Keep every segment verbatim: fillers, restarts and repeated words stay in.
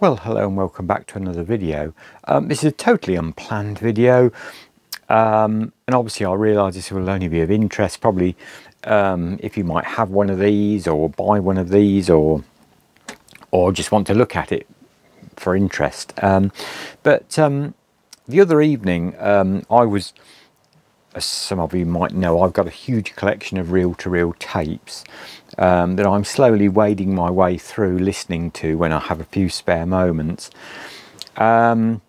Well, hello and welcome back to another video. Um, this is a totally unplanned video, um, and obviously I realise this will only be of interest probably um, if you might have one of these or buy one of these or or just want to look at it for interest. Um, but um, the other evening um, I was, as some of you might know, I've got a huge collection of reel-to-reel tapes um, that I'm slowly wading my way through listening to when I have a few spare moments. Um,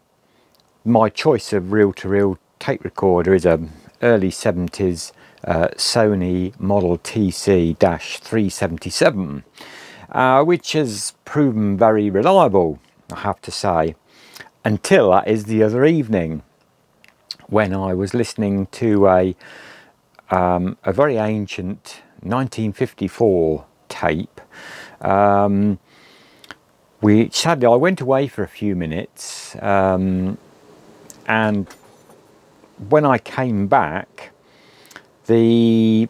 my choice of reel-to-reel tape recorder is a early seventies uh, Sony model T C three seventy-seven, uh, which has proven very reliable, I have to say, until that is the other evening, when I was listening to a, um, a very ancient nineteen fifty-four tape, um, which sadly I went away for a few minutes, um, and when I came back the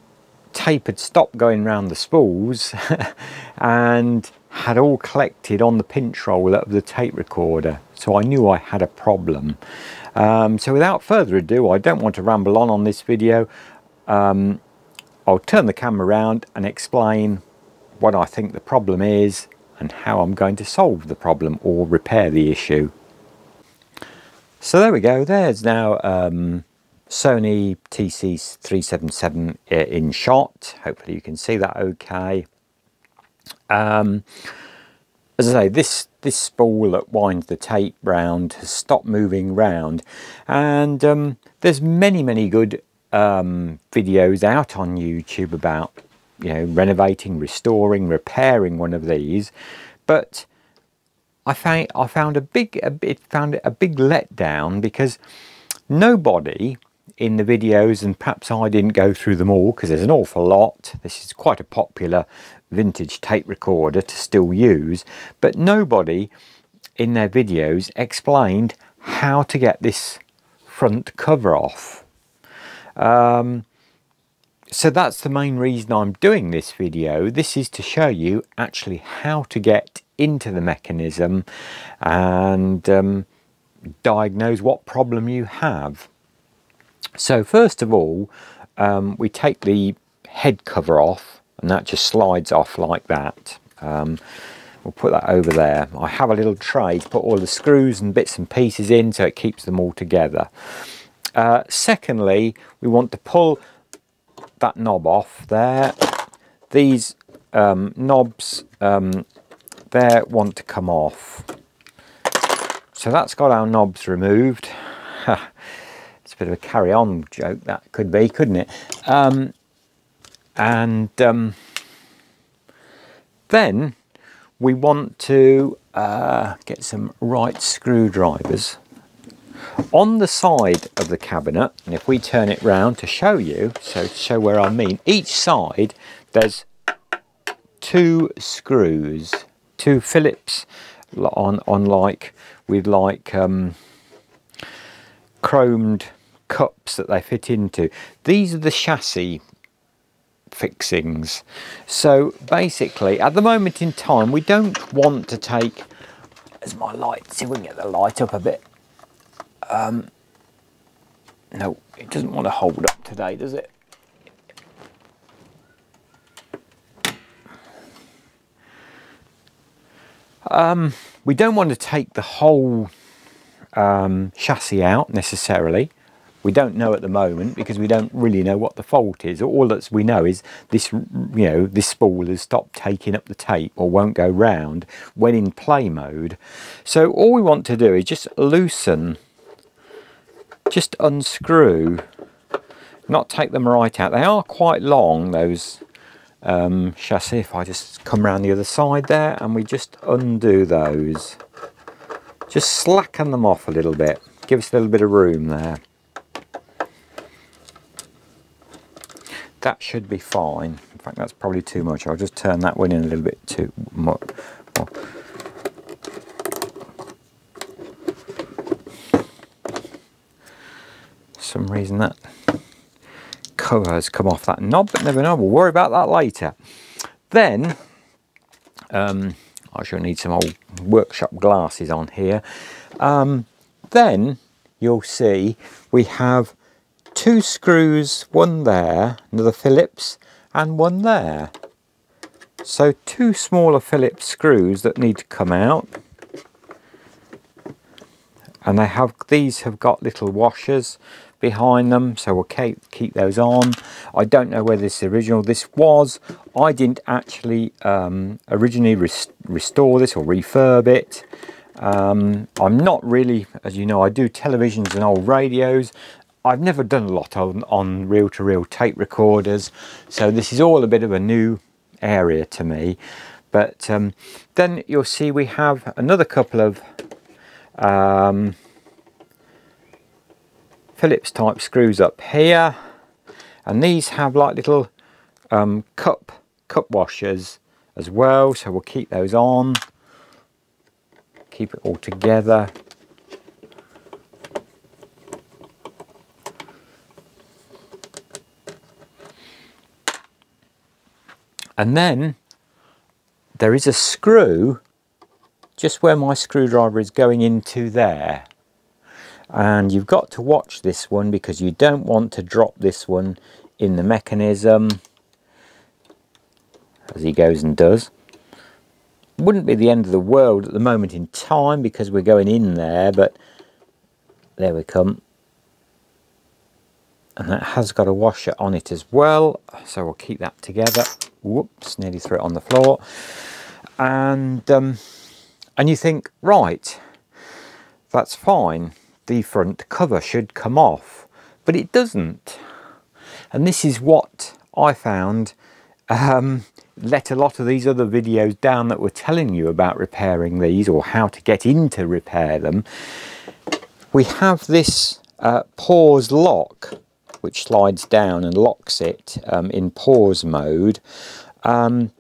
tape had stopped going round the spools and had all collected on the pinch roll of the tape recorder, so I knew I had a problem. Um, so without further ado, I don't want to ramble on on this video. Um, I'll turn the camera around and explain what I think the problem is and how I'm going to solve the problem or repair the issue. So there we go, there's now um, Sony T C three seventy-seven in shot. Hopefully you can see that okay. Um, As I say, this, this spool that winds the tape round has stopped moving round, and um, there's many, many good um, videos out on YouTube about, you know, renovating, restoring, repairing one of these. But I found I found a big a, it found a big letdown, because nobody in the videos, and perhaps I didn't go through them all because there's an awful lot. This is quite a popular vintage tape recorder to still use, but nobody in their videos explained how to get this front cover off. Um, so that's the main reason I'm doing this video. This is to show you actually how to get into the mechanism and um, diagnose what problem you have. So first of all, um, we take the head cover off, and that just slides off like that. Um, we'll put that over there. I have a little tray to put all the screws and bits and pieces in, so it keeps them all together. Uh, secondly, we want to pull that knob off there. These um, knobs um, there want to come off. So that's got our knobs removed. It's a bit of a carry-on joke, that could be, couldn't it? Um, and um, then we want to uh, get some right screwdrivers on the side of the cabinet, and if we turn it round to show you, so to show where I mean, each side there's two screws, two Phillips on, on like with like um, chromed cups that they fit into. These are the chassis fixings. So basically at the moment in time we don't want to take, as my light, see if we can get the light up a bit. Um, no, it doesn't want to hold up today, does it? Um, we don't want to take the whole um, chassis out necessarily. We don't know at the moment, because we don't really know what the fault is. All that we know is this, you know, this spool has stopped taking up the tape or won't go round when in play mode. So all we want to do is just loosen, just unscrew, not take them right out. They are quite long, those um, chassis. If I just come round the other side there and we just undo those, just slacken them off a little bit, give us a little bit of room there. That should be fine. In fact, that's probably too much. I'll just turn that one in a little bit too more. more. For some reason that cover has come off that knob, but never know. We'll worry about that later. Then um, I shall need some old workshop glasses on here. Um, then you'll see we have two screws, one there, another Phillips, and one there. So two smaller Phillips screws that need to come out. And they have, these have got little washers behind them, so we'll keep, keep those on. I don't know whether this is original. This was, I didn't actually um, originally rest restore this or refurb it. Um, I'm not really, as you know, I do televisions and old radios. I've never done a lot on, on reel-to-reel tape recorders, so this is all a bit of a new area to me. But um, then you'll see we have another couple of um, Phillips type screws up here, and these have like little um, cup cup washers as well, so we'll keep those on, keep it all together. And then there is a screw just where my screwdriver is going into there. And you've got to watch this one because you don't want to drop this one in the mechanism, as he goes and does. Wouldn't be the end of the world at the moment in time because we're going in there, but there we come. And that has got a washer on it as well, so we'll keep that together. Whoops, nearly threw it on the floor. And um, and you think, right, that's fine. The front cover should come off, but it doesn't. And this is what I found um, let a lot of these other videos down that were telling you about repairing these or how to get in to repair them. We have this uh, pause lock which slides down and locks it um, in pause mode, um,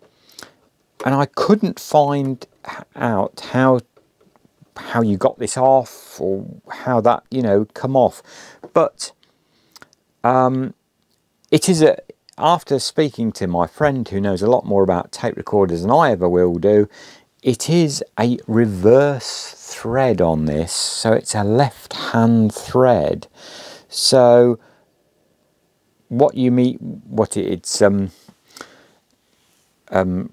and I couldn't find out how how you got this off or how that, you know, come off. But um, it is a, after speaking to my friend who knows a lot more about tape recorders than I ever will do, it is a reverse thread on this, so it's a left hand thread. So what you mean, what it's um, um,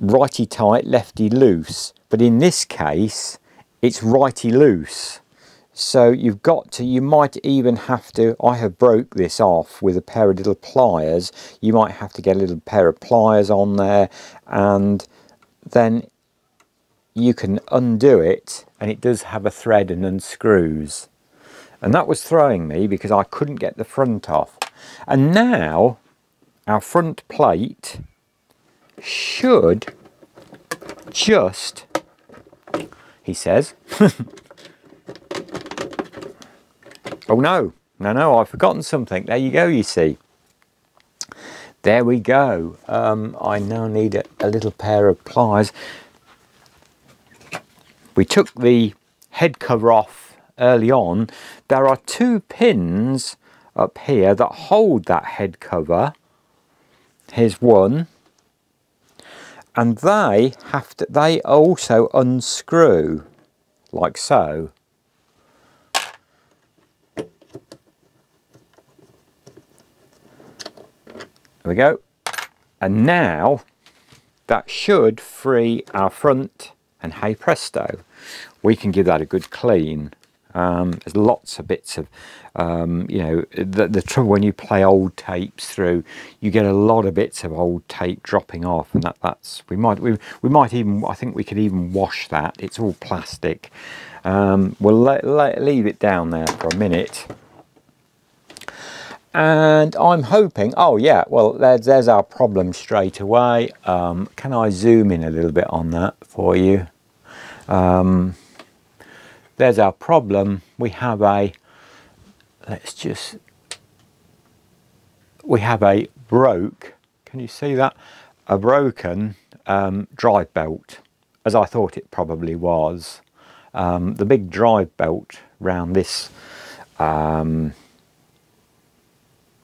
righty tight, lefty loose. But in this case, it's righty loose. So you've got to, you might even have to, I have broke this off with a pair of little pliers. You might have to get a little pair of pliers on there, and then you can undo it, and it does have a thread and unscrews. And that was throwing me because I couldn't get the front off. And now our front plate should just, he says, oh no, no, no, I've forgotten something. There you go, you see. There we go. Um, I now need a, a little pair of pliers. We took the head cover off early on. There are two pins up here that hold that head cover. Here's one. And they have to, they also unscrew, like so. There we go. And now that should free our front, and hey presto, we can give that a good clean. Um, there's lots of bits of, um, you know, the, the trouble when you play old tapes through, you get a lot of bits of old tape dropping off, and that, that's, we might, we, we might even, I think we could even wash that. It's all plastic. Um, we'll let, let, leave it down there for a minute. And I'm hoping, oh yeah, well, there's, there's our problem straight away. Um, can I zoom in a little bit on that for you? Um... There's our problem. We have a, let's just, we have a broke, can you see that? A broken um, drive belt, as I thought it probably was. Um, the big drive belt round this um,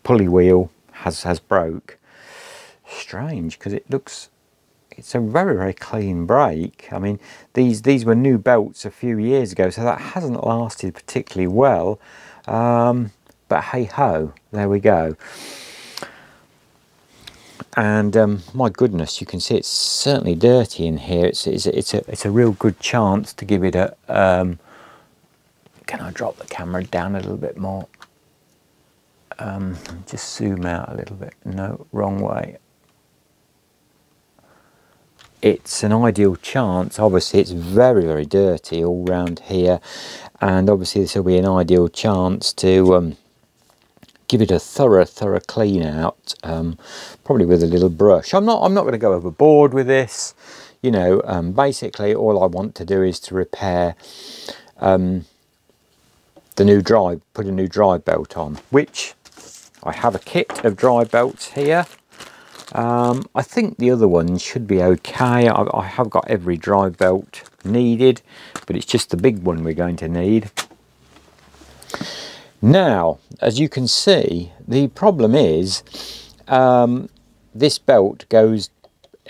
pulley wheel has, has broke. Strange, because it looks, it's a very, very clean brake. I mean, these these were new belts a few years ago, so that hasn't lasted particularly well. Um, but hey ho, there we go. And um, my goodness, you can see it's certainly dirty in here. It's it's it's a it's a real good chance to give it a. Um, can I drop the camera down a little bit more? Um, just zoom out a little bit. No, wrong way. It's an ideal chance. Obviously, it's very, very dirty all round here, and obviously this will be an ideal chance to um, give it a thorough, thorough clean out, um, probably with a little brush. I'm not, I'm not going to go overboard with this, you know. Um, basically, all I want to do is to repair um, the new drive, put a new drive belt on, which I have a kit of drive belts here. Um, I think the other ones should be okay. I, I have got every drive belt needed, but it's just the big one we're going to need. Now, as you can see, the problem is um, this belt goes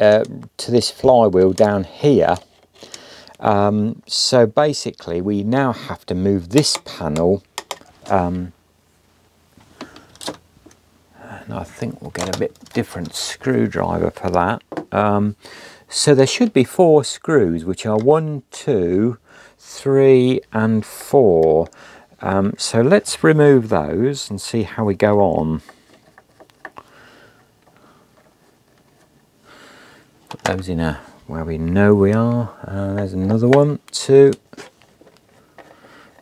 uh, to this flywheel down here. Um, so basically, we now have to move this panel. Um, And I think we'll get a bit different screwdriver for that. Um, so there should be four screws, which are one, two, three, and four. Um, so let's remove those and see how we go on. Put those in a, where we know we are. Uh, there's another one, two.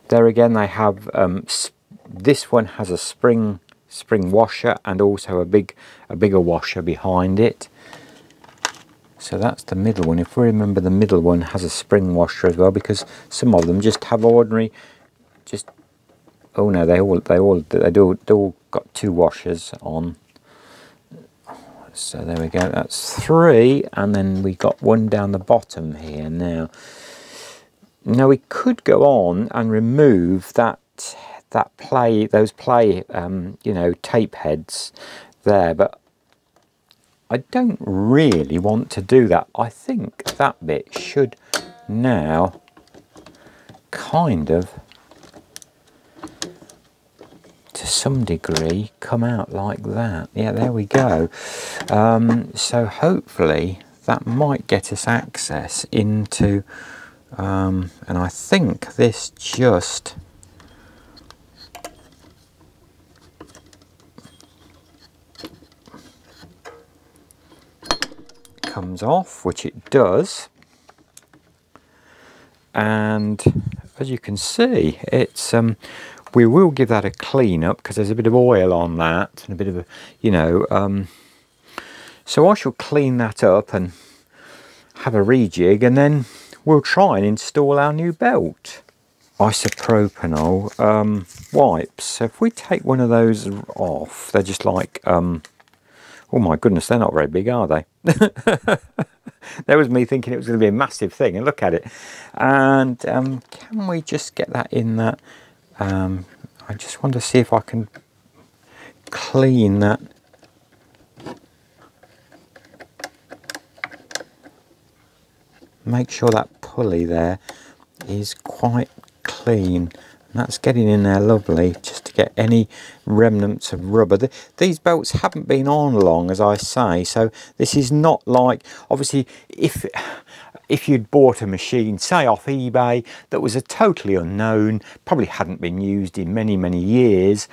There again, they have. Um, this one has a spring. spring washer and also a big a bigger washer behind it. So that's the middle one. If we remember, the middle one has a spring washer as well, because some of them just have ordinary just oh no they all they all they do they all got two washers on. So there we go, that's three, and then we got one down the bottom here. Now now we could go on and remove that that play, those play, um, you know, tape heads there, but I don't really want to do that. I think that bit should now kind of, to some degree, come out like that. Yeah, there we go. Um, so hopefully that might get us access into, um, and I think this just... comes off, which it does, and as you can see, it's um we will give that a clean up, because there's a bit of oil on that and a bit of a, you know, um so I shall clean that up and have a rejig, and then we'll try and install our new belt. Isopropanol um wipes, so if we take one of those off, they're just like um oh my goodness, they're not very big, are they? There was me thinking it was going to be a massive thing, and look at it. And um, can we just get that in that? Um, I just want to see if I can clean that. Make sure that pulley there is quite clean. That's getting in there lovely, just to get any remnants of rubber. The, these belts haven't been on long, as I say, so this is not like, obviously, if if you'd bought a machine, say off eBay, that was a totally unknown, probably hadn't been used in many, many years,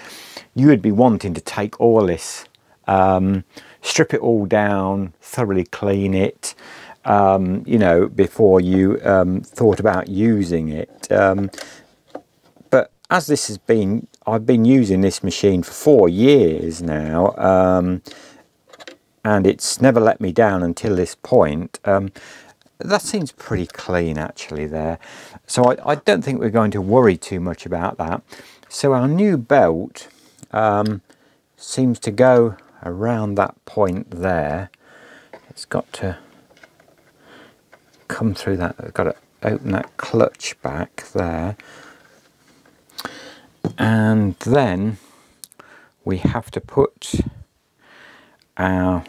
you would be wanting to take all this, um, strip it all down, thoroughly clean it, um, you know, before you um, thought about using it. Um, As this has been, I've been using this machine for four years now, um, and it's never let me down until this point. Um, that seems pretty clean actually there. So I, I don't think we're going to worry too much about that. So our new belt um, seems to go around that point there. It's got to come through that, I've got to open that clutch back there. And then we have to put our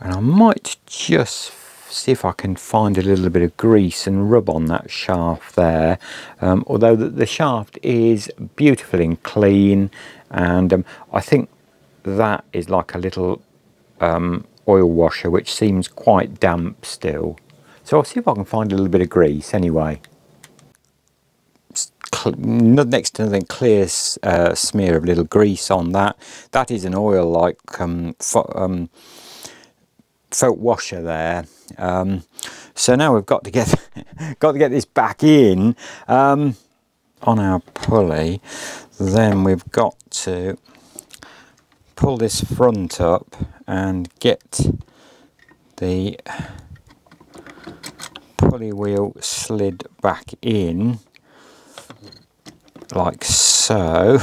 and I might just see if I can find a little bit of grease and rub on that shaft there. Um, although the, the shaft is beautiful and clean, and um, I think that is like a little um, oil washer which seems quite damp still. So I'll see if I can find a little bit of grease anyway. Next to nothing, clear uh, smear of little grease on that. That is an oil like um, um, felt washer there. Um, so now we've got to get got to get this back in um, on our pulley. Then we've got to pull this front up and get the pulley wheel slid back in like so.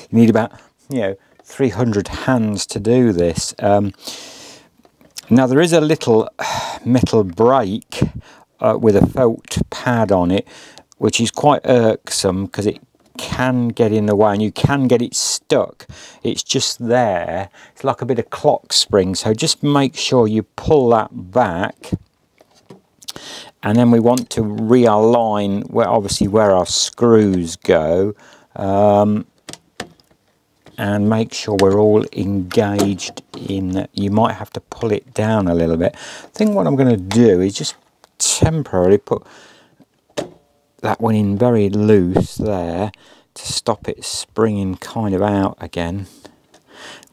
You need about, you know, three hundred hands to do this. Um, now there is a little metal brake uh, with a felt pad on it, which is quite irksome because it can get in the way and you can get it stuck. It's just there, it's like a bit of clock spring, so just make sure you pull that back. And then we want to realign where, obviously, where our screws go, um, and make sure we're all engaged in that. You might have to pull it down a little bit. I think what I'm going to do is just temporarily put that one in very loose there to stop it springing kind of out again.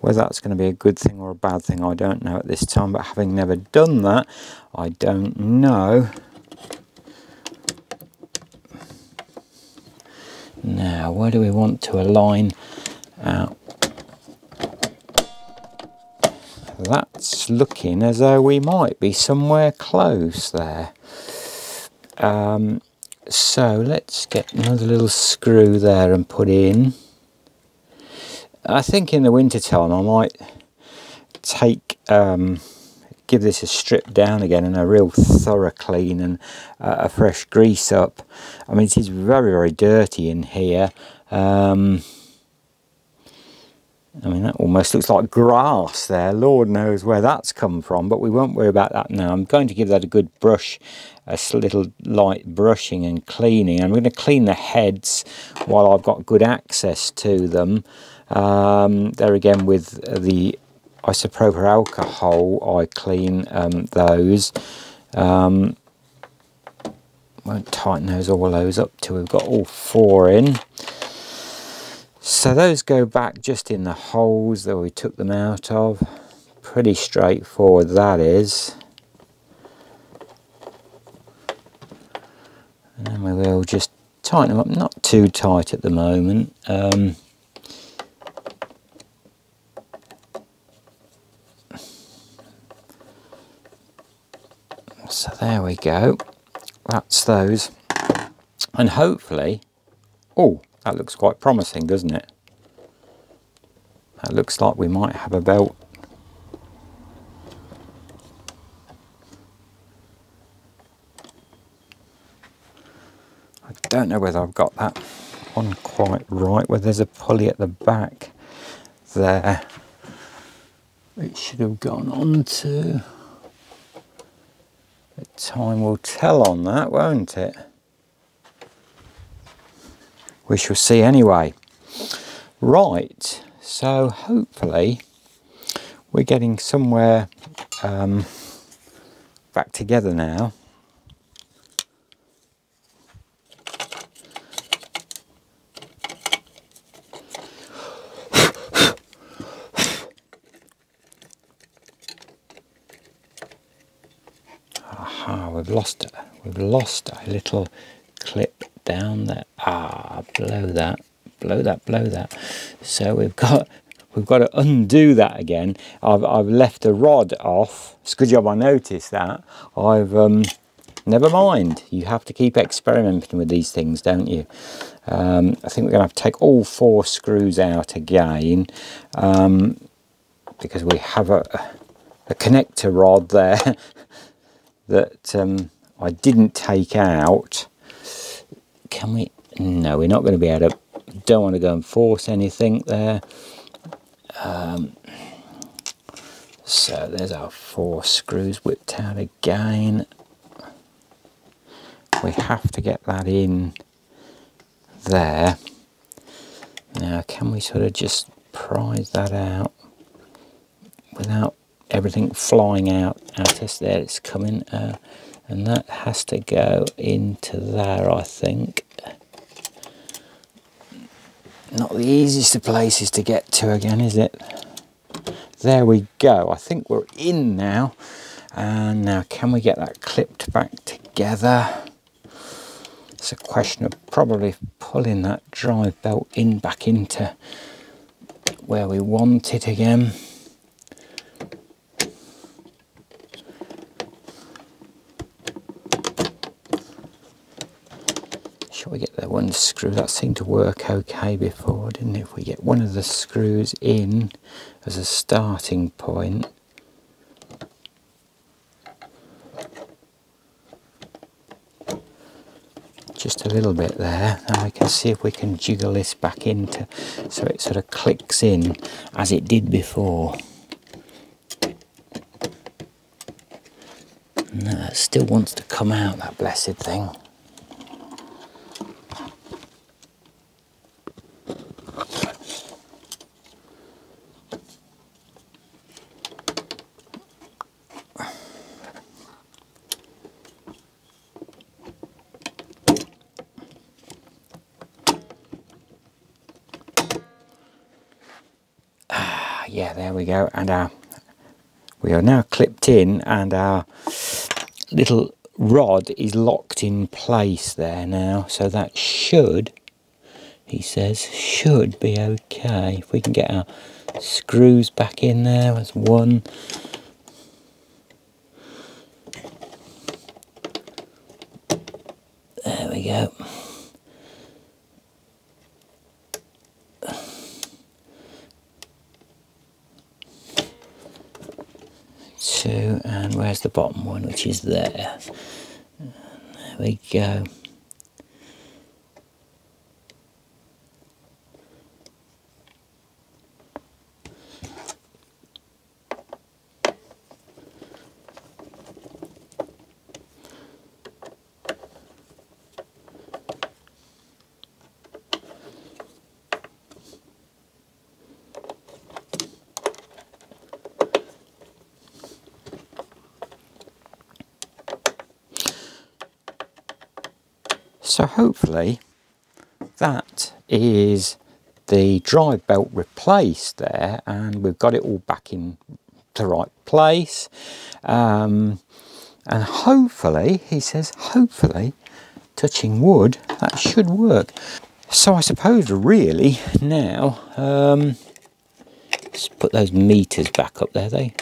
Whether that's going to be a good thing or a bad thing, I don't know at this time, but having never done that, I don't know. Now, where do we want to align out? That's looking as though we might be somewhere close there. Um, so let's get another little screw there and put in. I think in the winter time I might take um, give this a strip down again and a real thorough clean and uh, a fresh grease up. I mean, it is very very dirty in here. um, I mean, that almost looks like grass there. Lord knows where that's come from, but we won't worry about that now. I'm going to give that a good brush, a little light brushing and cleaning. I'm going to clean the heads while I've got good access to them. Um, there again with the isopropyl alcohol, I clean um, those. Um, won't tighten those all those up till we've got all four in. So those go back just in the holes that we took them out of. Pretty straightforward, that is. And then we will just tighten them up, not too tight at the moment. Um, so there we go. That's those. And hopefully, oh, that looks quite promising, doesn't it? That looks like we might have a belt. I don't know whether I've got that on quite right, where there's a pulley at the back there. It should have gone on to. But time will tell on that, won't it? We shall see anyway. Right, so hopefully we're getting somewhere um, back together now. Aha, we've lost it. We've lost a little clip down there. Ah, blow that, blow that, blow that. So we've got we've got to undo that again. I've I've left the rod off. It's a good job I noticed that. I've um never mind. You have to keep experimenting with these things, don't you? Um I think we're gonna have to take all four screws out again. Um because we have a a connector rod there that um I didn't take out. Can we? No, we're not going to be able to. Don't want to go and force anything there. Um, So there's our four screws whipped out again. We have to get that in there. Now can we sort of just prise that out without everything flying out at us? There it's coming, uh, and that has to go into there, I think. Not the easiest of places to get to again, is it? There we go, I think we're in now. And now can we get that clipped back together? It's a question of probably pulling that drive belt in back into where we want it again. Shall we get that one screw? That seemed to work okay before, didn't it? If we get one of the screws in as a starting point. Just a little bit there, and we can see if we can jiggle this back into so it sort of clicks in as it did before. No, it still wants to come out, that blessed thing. Yeah, there we go, and our, we are now clipped in and our little rod is locked in place there now, so that should, he says, should be okay. If we can get our screws back in there, that's one. There we go. Two, and where's the bottom one, which is there? And there we go. So hopefully that is the drive belt replaced there, and we've got it all back in the right place. Um, and hopefully, he says, hopefully, touching wood, that should work. So I suppose really now, um, let's put those meters back up there. They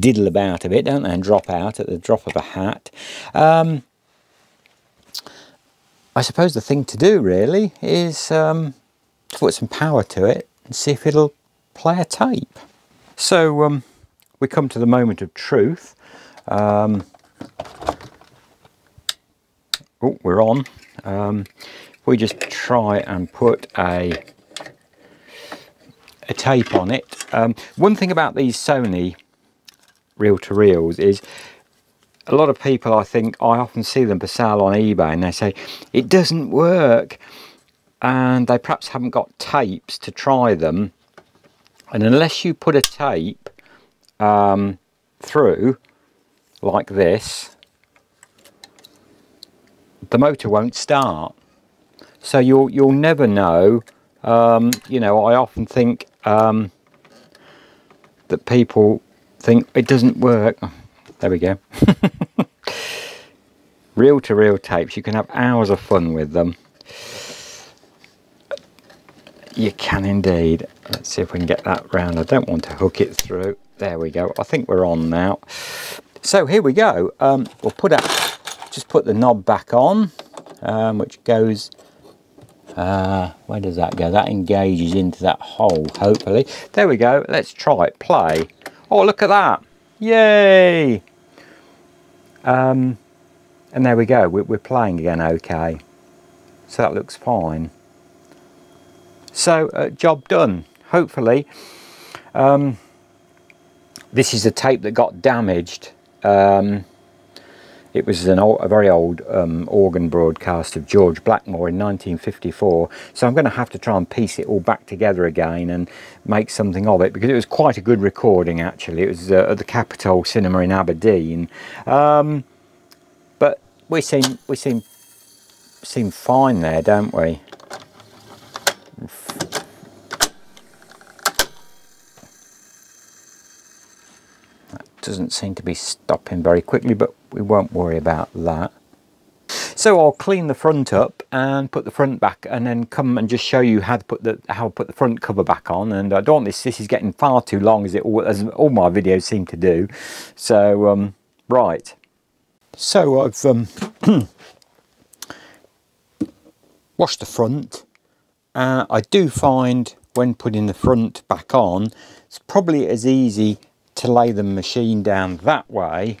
diddle about a bit, don't they, and drop out at the drop of a hat. Um, I suppose the thing to do really is um, to put some power to it and see if it'll play a tape. So um, we come to the moment of truth. Um, oh, we're on. Um, we just try and put a, a tape on it. Um, one thing about these Sony reel-to-reels is a lot of people, I think, I often see them for sale on eBay and they say, it doesn't work. And they perhaps haven't got tapes to try them. And unless you put a tape um, through like this, the motor won't start. So you'll, you'll never know. Um, you know, I often think um, that people think it doesn't work. There we go. Reel-to-reel tapes, you can have hours of fun with them. You can indeed. Let's see if we can get that round. I don't want to hook it through. There we go. I think we're on now. So here we go. Um, we'll put up, just put the knob back on, um, which goes, uh, where does that go? That engages into that hole, hopefully. There we go. Let's try it. Play. Oh, look at that. Yay! Um, and there we go, we're, we're playing again okay. So that looks fine. So, uh, job done, hopefully. Um, This is the tape that got damaged. Um, it was an old, a very old um, organ broadcast of George Blackmore in nineteen fifty-four. So I'm going to have to try and piece it all back together again and make something of it, because it was quite a good recording actually. It was uh, at the Capitol Cinema in Aberdeen. Um, but we seem, we seem, seem fine there, don't we? Doesn't seem to be stopping very quickly, but we won't worry about that. So I'll clean the front up and put the front back, and then come and just show you how to put the how to put the front cover back on. And I don't want this this is getting far too long, as it all, as all my videos seem to do. So um right, so I've um washed the front. uh, I do find when putting the front back on, it's probably as easy to lay the machine down that way,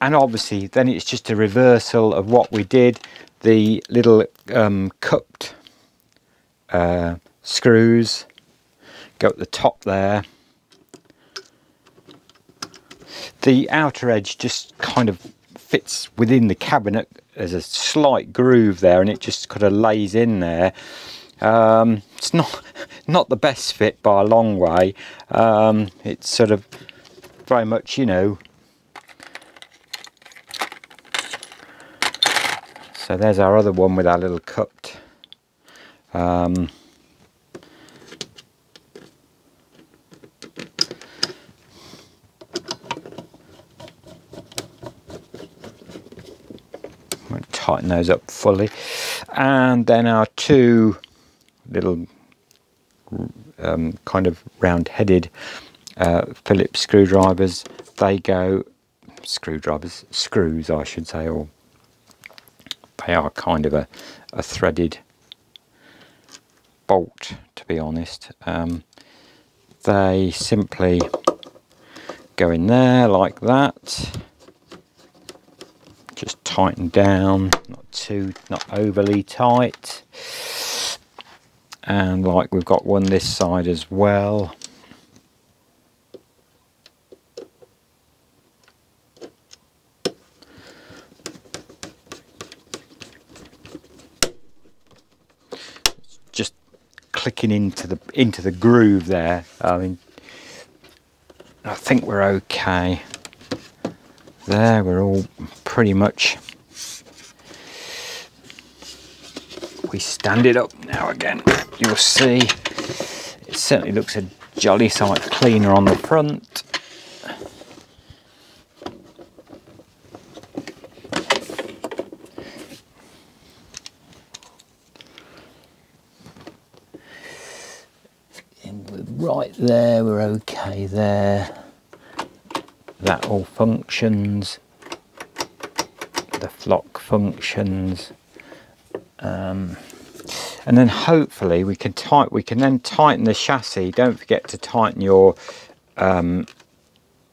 and obviously then it's just a reversal of what we did. The little um, cupped uh, screws go at the top there. The outer edge just kind of fits within the cabinet. There's a slight groove there, and it just kind of lays in there. Um, it's not not the best fit by a long way. Um, it's sort of very much, you know. So there's our other one with our little cupped. Um, I'm going to tighten those up fully, and then our two little um, kind of round-headed uh, Phillips screwdrivers. They go screwdrivers, screws, I should say, or they are kind of a, a threaded bolt, to be honest. Um, they simply go in there like that. Just tighten down, not too, not overly tight. And like, we've got one this side as well. It's just clicking into the into the groove there. I mean, I think we're okay. There, we're all pretty much. We stand it up now again, you'll see it certainly looks a jolly sight cleaner on the front. And we're right there, we're okay there. That all functions. The flock functions. Um, and then hopefully we can tight we can then tighten the chassis. Don't forget to tighten your um,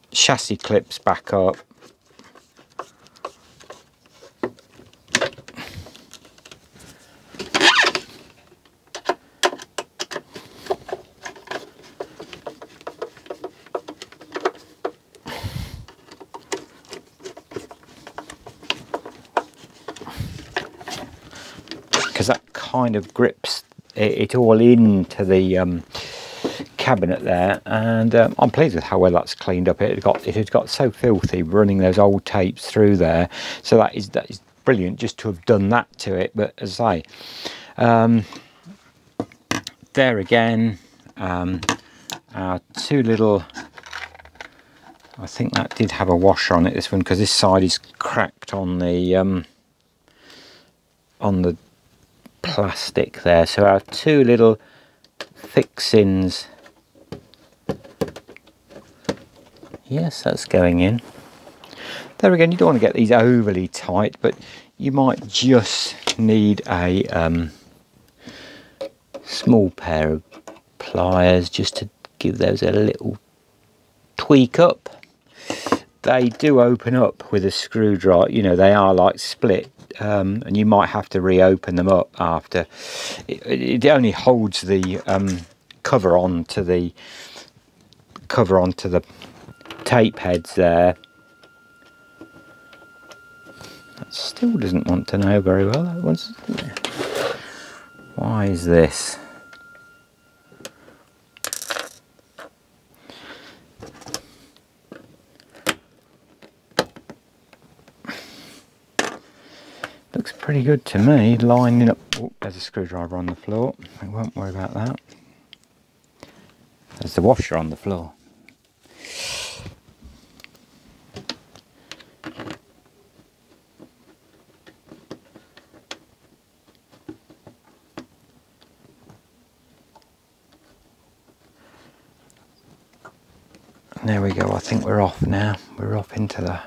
chassis clips back up. Kind of grips it, it all into the um, cabinet there, and um, I'm pleased with how well that's cleaned up. It had got it had got so filthy running those old tapes through there, so that is that is brilliant just to have done that to it. But as I say, um, there again, um, our two little. I think that did have a washer on it. This one, because this side is cracked on the um, on the. Plastic there. So our two little fixins, yes, that's going in there again. You don't want to get these overly tight, but you might just need a um, small pair of pliers just to give those a little tweak up. They do open up with a screwdriver, you know, they are like split. Um, and you might have to reopen them up after. It, it only holds the um, cover onto the cover onto the tape heads there. That still doesn't want to know very well. That one's... Why is this? Looks pretty good to me, lining up. Oh, there's a screwdriver on the floor. I won't worry about that. There's the washer on the floor. There we go, I think we're off now. We're off into the...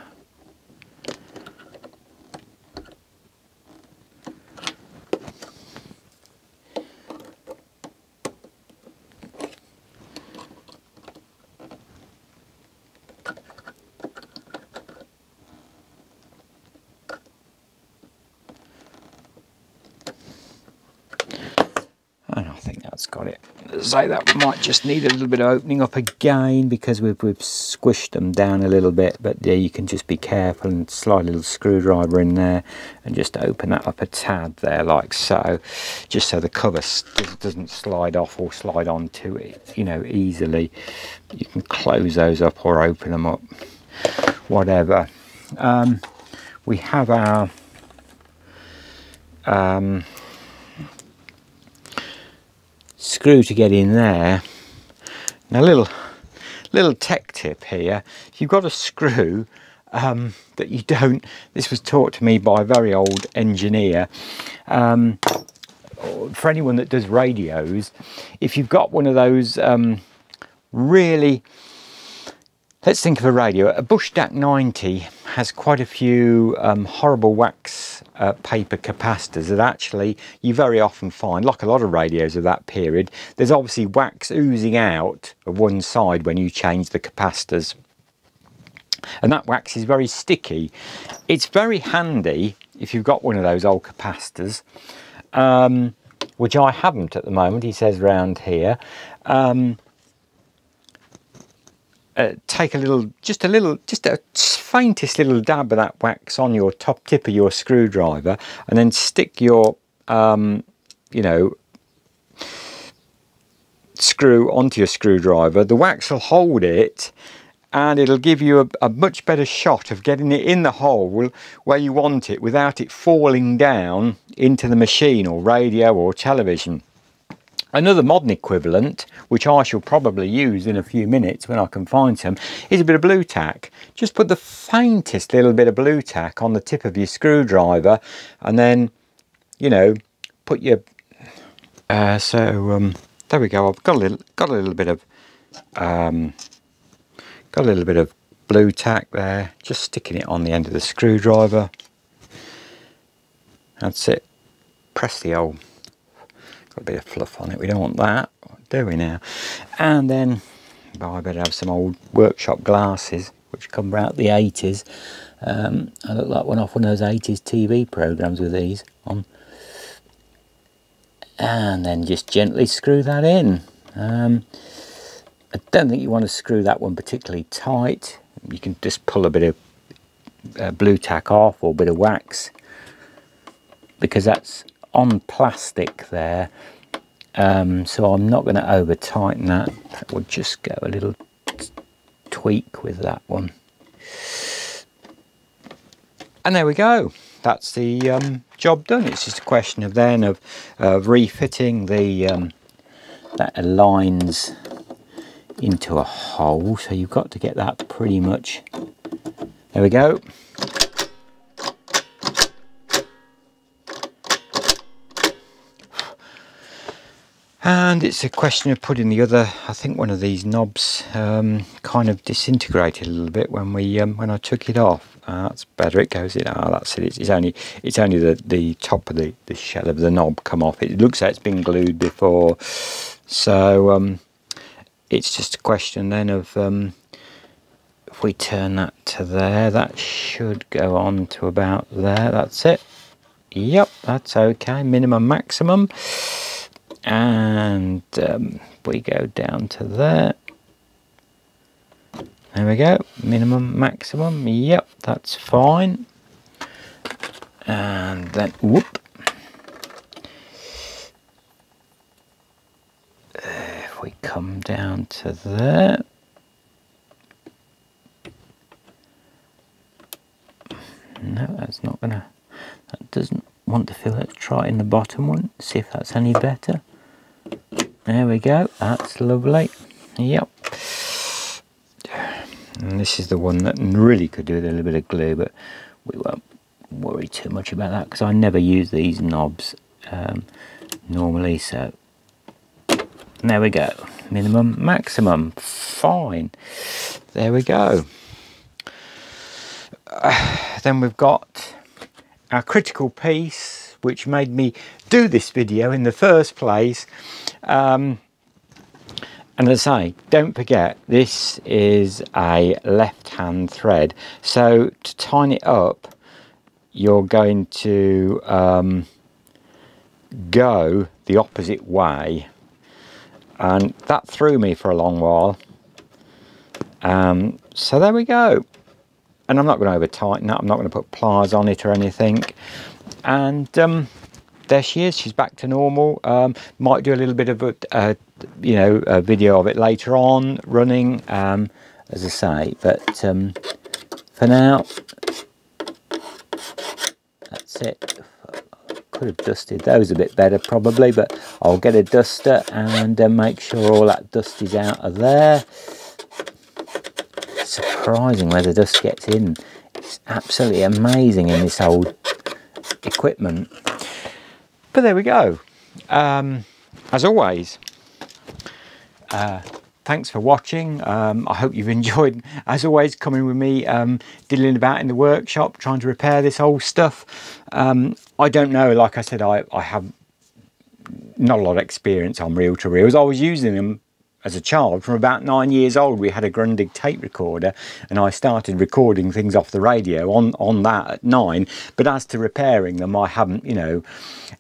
Say that might just need a little bit of opening up again because we've, we've squished them down a little bit, but yeah, you can just be careful and slide a little screwdriver in there and just open that up a tad there like so, just so the cover doesn't slide off or slide onto it, you know, easily. You can close those up or open them up, whatever. Um, we have our um, screw to get in there. Now, little little tech tip here: if you've got a screw um, that you don't, this was taught to me by a very old engineer. Um, for anyone that does radios, if you've got one of those um, really, let's think of a radio. A Bush D A C ninety has quite a few um, horrible wax uh, paper capacitors that actually you very often find, like a lot of radios of that period, there's obviously wax oozing out of one side when you change the capacitors. And that wax is very sticky. It's very handy if you've got one of those old capacitors, um, which I haven't at the moment, he says round here. Um, Uh, take a little, just a little, just a faintest little dab of that wax on your top tip of your screwdriver, and then stick your, um, you know, screw onto your screwdriver. The wax will hold it, and it'll give you a, a much better shot of getting it in the hole where you want it without it falling down into the machine or radio or television. Another modern equivalent, which I shall probably use in a few minutes when I can find some, is a bit of blue tack. Just put the faintest little bit of blue tack on the tip of your screwdriver, and then, you know, put your... Uh, so, um, there we go. I've got a little, got a little bit of, um, got a little bit of blue tack there. Just sticking it on the end of the screwdriver. That's it. Press the old... a bit of fluff on it, we don't want that, do we now? And then, well, I better have some old workshop glasses which come out the eighties. um, I look like one off one of those eighties T V programs with these on, and then just gently screw that in. um, I don't think you want to screw that one particularly tight. You can just pull a bit of uh, blue tack off or a bit of wax, because that's on plastic there, um, so I'm not going to over tighten that. That would just go a little tweak with that one. And there we go, that's the um, job done. It's just a question of then of uh, refitting the um, that aligns into a hole, so you've got to get that pretty much, there we go. And it's a question of putting the other, I think one of these knobs um, kind of disintegrated a little bit when we um, when I took it off. Ah, that's better, it goes in, ah, that's it, it's, it's only it's only the, the top of the, the shell of the knob come off. It looks like it's been glued before. So um, it's just a question then of, um, if we turn that to there, that should go on to about there, that's it. Yep, that's okay, minimum, maximum. And um, we go down to there. There we go, minimum, maximum, yep, that's fine. And then, whoop. If we come down to there. No, that's not gonna, that doesn't want to fill. Let's try in the bottom one, see if that's any better. There we go, that's lovely, yep. And this is the one that really could do with a little bit of glue, but we won't worry too much about that because I never use these knobs um, normally. So there we go, minimum, maximum, fine, there we go. Uh, then we've got our critical piece, which made me do this video in the first place. Um, and as I say, don't forget, this is a left-hand thread. So to tighten it up, you're going to um, go the opposite way. And that threw me for a long while. Um, so there we go. And I'm not going to over tighten that, I'm not going to put pliers on it or anything. And um, there she is, she's back to normal. Um, might do a little bit of a, uh, you know, a video of it later on, running, um, as I say. But um, for now, that's it. Could have dusted those a bit better probably, but I'll get a duster and uh, make sure all that dust is out of there. Surprising where the dust gets in. It's absolutely amazing in this old equipment. But there we go. Um, as always, uh, thanks for watching. Um, I hope you've enjoyed, as always, coming with me, um, diddling about in the workshop, trying to repair this old stuff. Um, I don't know, like I said, I, I have not a lot of experience on reel-to-reels. I was using them as a child. From about nine years old, we had a Grundig tape recorder, and I started recording things off the radio on, on that at nine. But as to repairing them, I haven't, you know,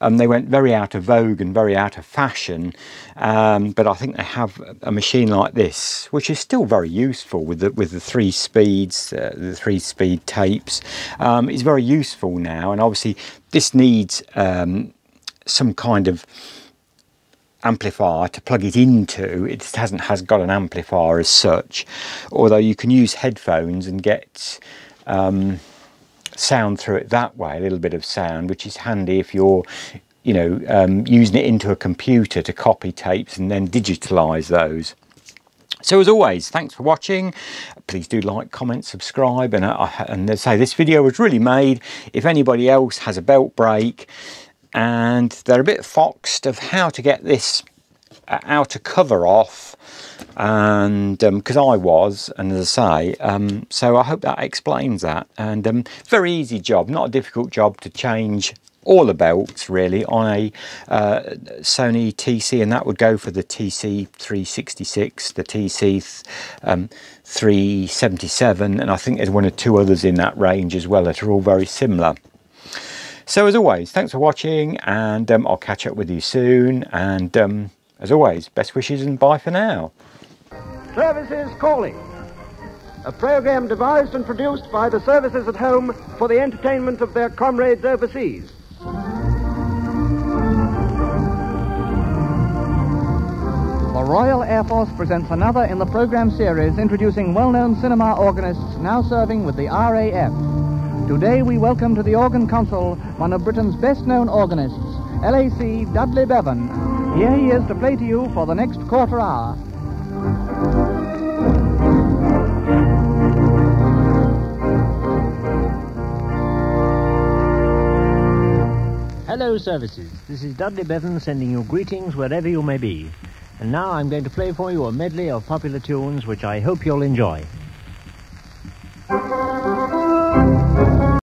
um, they went very out of vogue and very out of fashion. Um, but I think they have a machine like this, which is still very useful with the, with the three speeds, uh, the three speed tapes. Um, it's very useful now, and obviously this needs um, some kind of amplifier to plug it into. It just hasn't has got an amplifier as such, although you can use headphones and get um, sound through it that way, a little bit of sound, which is handy if you're, you know, um, using it into a computer to copy tapes and then digitalize those. So as always, thanks for watching. Please do like, comment, subscribe, and I, and as I say, this video was really made if anybody else has a belt break and they're a bit foxed of how to get this uh, outer cover off, and because um, I was, and as I say, um, so I hope that explains that. And um, very easy job, not a difficult job to change all the belts really on a uh, Sony T C, and that would go for the T C three sixty-six, the T C three seventy-seven, and I think there's one or two others in that range as well that are all very similar. So as always, thanks for watching, and um, I'll catch up with you soon. And um, as always, best wishes and bye for now. Services Calling, a programme devised and produced by the services at home for the entertainment of their comrades overseas. The Royal Air Force presents another in the programme series introducing well-known cinema organists now serving with the R A F. Today we welcome to the organ console one of Britain's best-known organists, L A C Dudley Bevan. Here he is to play to you for the next quarter hour. Hello, services. This is Dudley Bevan sending you greetings wherever you may be. And now I'm going to play for you a medley of popular tunes which I hope you'll enjoy.